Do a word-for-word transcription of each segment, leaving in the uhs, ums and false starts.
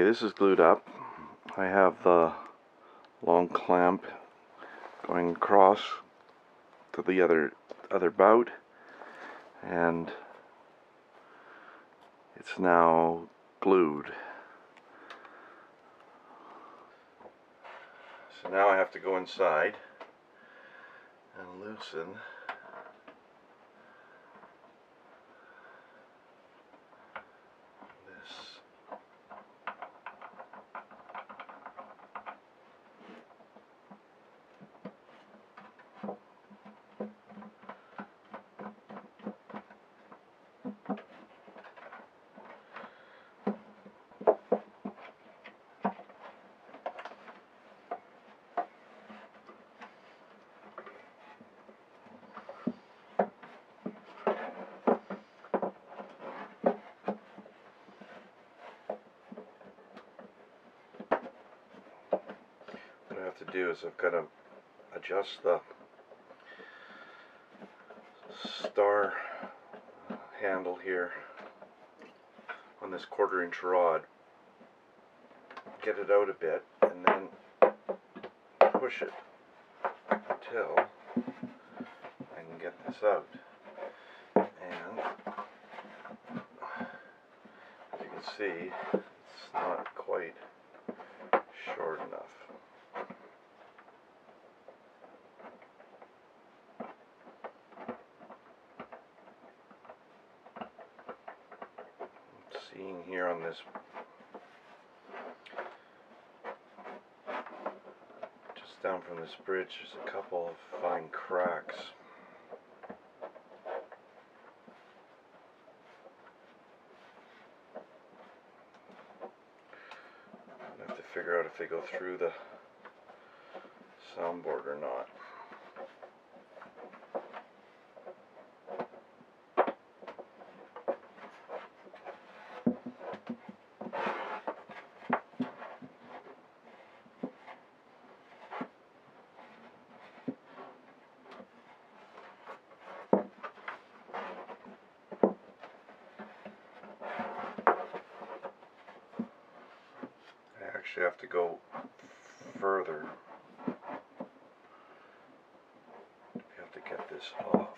Okay, this is glued up. I have the long clamp going across to the other other bout, and it's now glued. So now I have to go inside and loosen to do is I've got to adjust the star handle here on this quarter inch rod, get it out a bit, and then push it until I can get this out. And as you can see, it's not quite short enough. Seeing here on this, just down from this bridge, there's a couple of fine cracks. I have to figure out if they go through the soundboard or not. Actually have to go further. You have to get this off.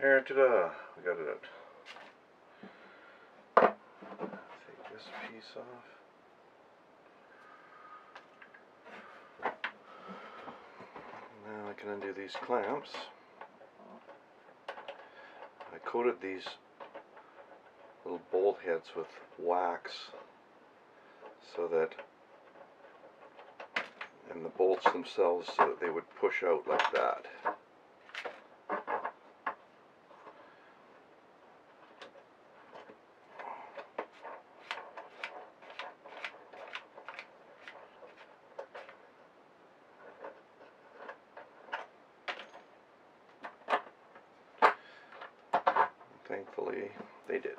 There, ta-da! We got it out. Take this piece off. Now I can undo these clamps. I coated these little bolt heads with wax so that, and the bolts themselves, so that they would push out like that. Thankfully, they did.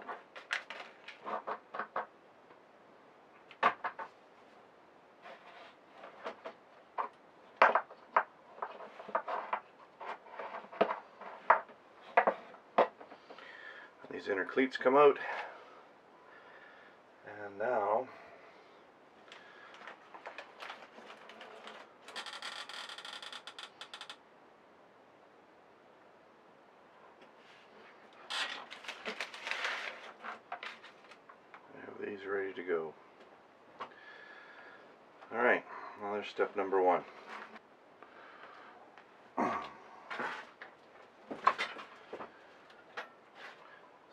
These inner cleats come out, and now ready to go. There's step number one.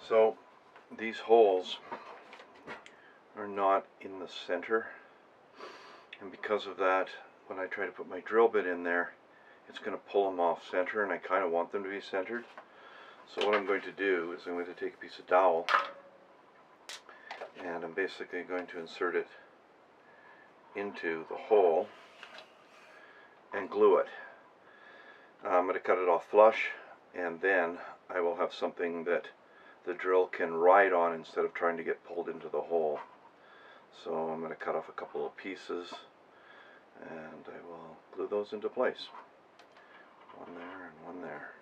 So these holes are not in the center, and because of that, when I try to put my drill bit in there, it's going to pull them off center, and I kind of want them to be centered. So what I'm going to do is I'm going to take a piece of dowel, and I'm basically going to insert it into the hole and glue it. I'm going to cut it off flush, and then I will have something that the drill can ride on instead of trying to get pulled into the hole. So I'm going to cut off a couple of pieces, and I will glue those into place. One there and one there.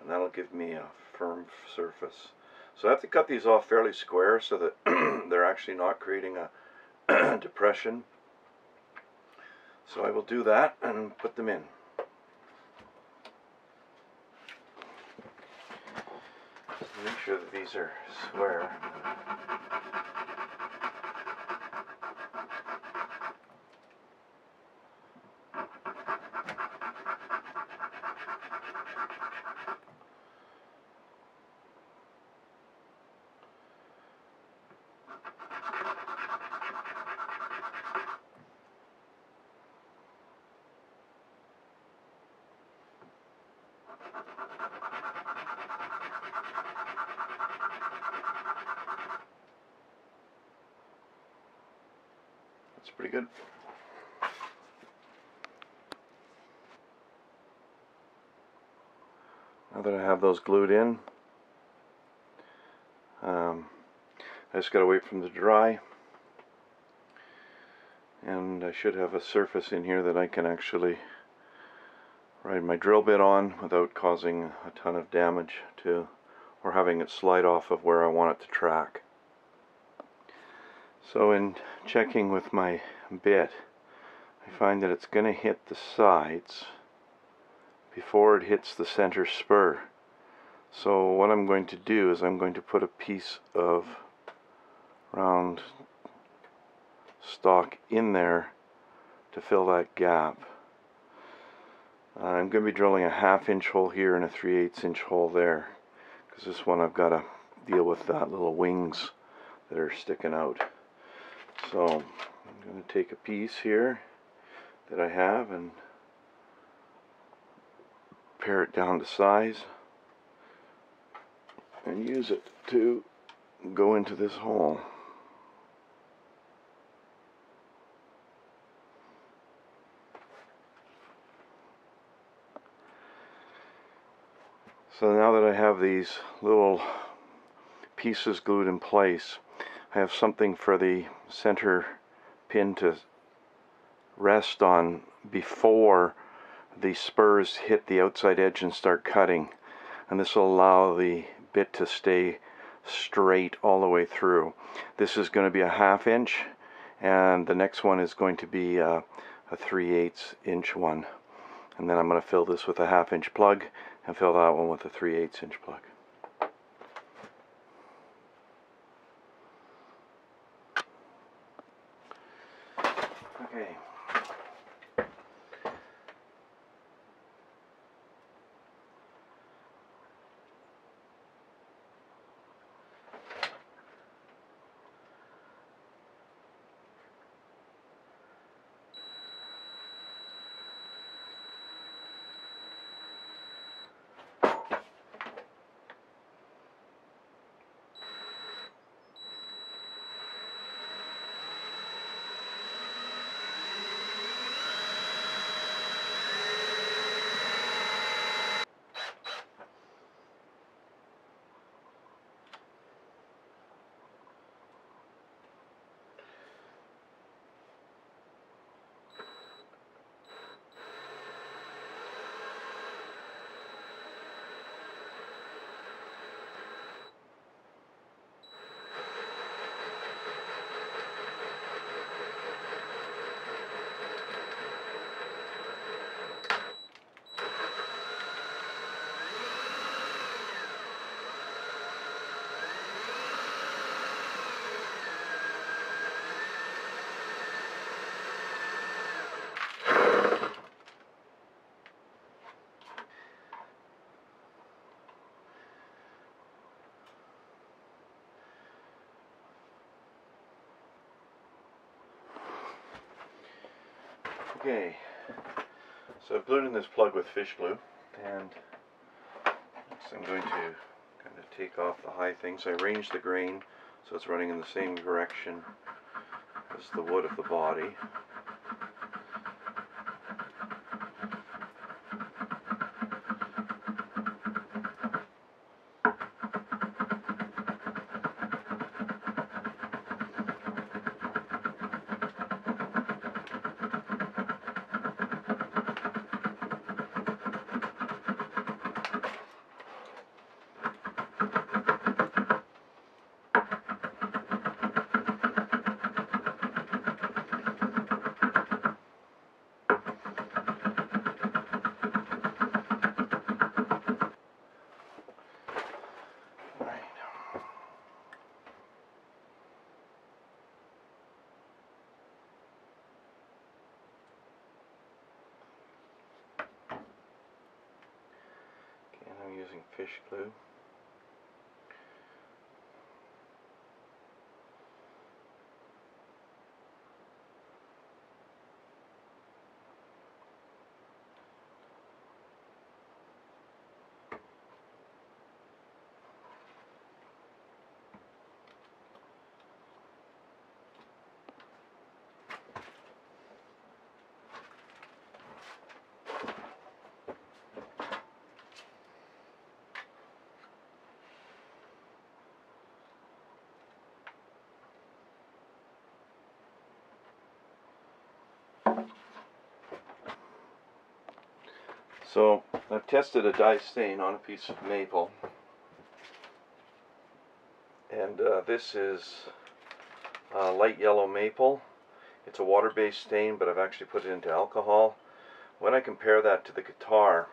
And that'll give me a firm surface. So I have to cut these off fairly square so that they're actually not creating a depression. So I will do that and put them in. Make sure that these are square. That's pretty good. Now that I have those glued in, um, I just got to wait for them to dry, and I should have a surface in here that I can actually ride my drill bit on without causing a ton of damage to, or having it slide off of where I want it to track. So in checking with my bit, I find that it's going to hit the sides before it hits the center spur. So what I'm going to do is I'm going to put a piece of round stock in there to fill that gap. Uh, I'm going to be drilling a half inch hole here and a three eighths inch hole there, because this one I've got to deal with that little wings that are sticking out. So I'm going to take a piece here that I have and pare it down to size and use it to go into this hole. So now that I have these little pieces glued in place, I have something for the center pin to rest on before the spurs hit the outside edge and start cutting, and this will allow the bit to stay straight all the way through. This is going to be a half inch, and the next one is going to be a, a three eighths inch one, and then I'm going to fill this with a half inch plug and fill that one with a three eighths inch plug. Okay, so I've glued in this plug with fish glue, and next I'm going to kind of take off the high thing. So I arrange the grain so it's running in the same direction as the wood of the body. Using fish glue. So I've tested a dye stain on a piece of maple, and uh, this is uh, light yellow maple. It's a water-based stain, but I've actually put it into alcohol. When I compare that to the guitar,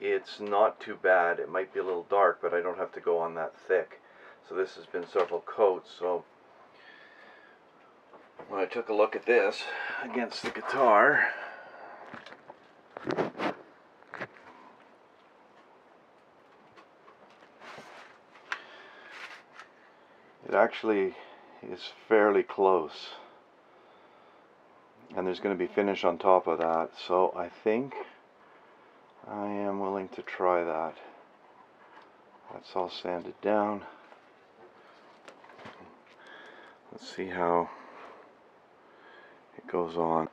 it's not too bad. It might be a little dark, but I don't have to go on that thick. So this has been several coats. So when I took a look at this against the guitar, it actually is fairly close, and there's going to be finish on top of that, so I think I am willing to try that. That's all sanded down. Let's see how it goes on.